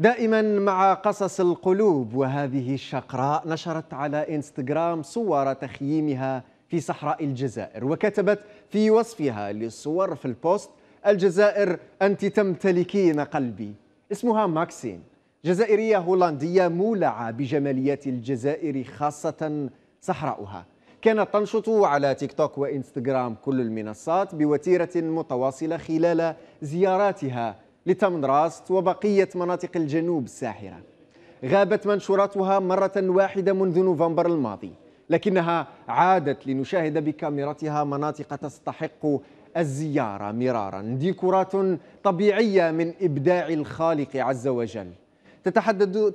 دائما مع قصص القلوب، وهذه الشقراء نشرت على إنستغرام صور تخييمها في صحراء الجزائر، وكتبت في وصفها للصور في البوست: الجزائر أنت تمتلكين قلبي. اسمها ماكسين، جزائرية هولندية مولعة بجماليات الجزائر خاصة صحراؤها. كانت تنشط على تيك توك وإنستغرام كل المنصات بوتيرة متواصلة خلال زياراتها لتمنراست وبقية مناطق الجنوب الساحرة. غابت منشوراتها مرة واحدة منذ نوفمبر الماضي، لكنها عادت لنشاهد بكاميراتها مناطق تستحق الزيارة مرارا. ديكورات طبيعية من إبداع الخالق عز وجل.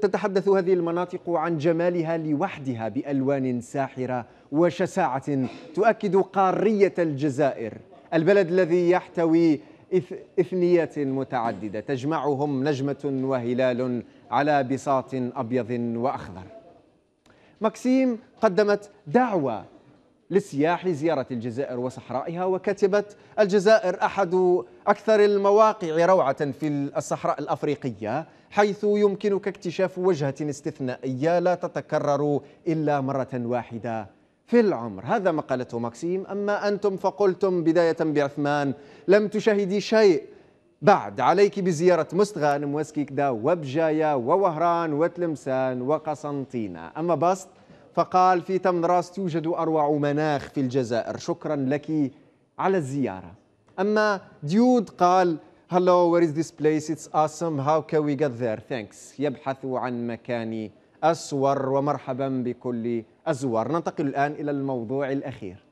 تتحدث هذه المناطق عن جمالها لوحدها بألوان ساحرة وشساعة تؤكد قارية الجزائر، البلد الذي يحتوي إثنيات متعددة تجمعهم نجمة وهلال على بساط أبيض وأخضر. ماكسيم قدمت دعوة للسياح لزيارة الجزائر وصحرائها، وكتبت: الجزائر أحد أكثر المواقع روعة في الصحراء الأفريقية، حيث يمكنك اكتشاف وجهة استثنائية لا تتكرر إلا مرة واحدة في العمر. هذا ما قالته ماكسيم. أما أنتم فقلتم بداية بعثمان: لم تشاهدي شيء بعد، عليك بزيارة مستغانم وسكيكدا وبجايا ووهران وتلمسان وقسنطينة. أما باست فقال: في تمنراست توجد أروع مناخ في الجزائر، شكرا لك على الزيارة. أما ديود قال: Hello, where is this place? It's awesome. How can we get there? Thanks. يبحث عن مكان الصور، ومرحبا بكل الزوار. ننتقل الآن إلى الموضوع الأخير.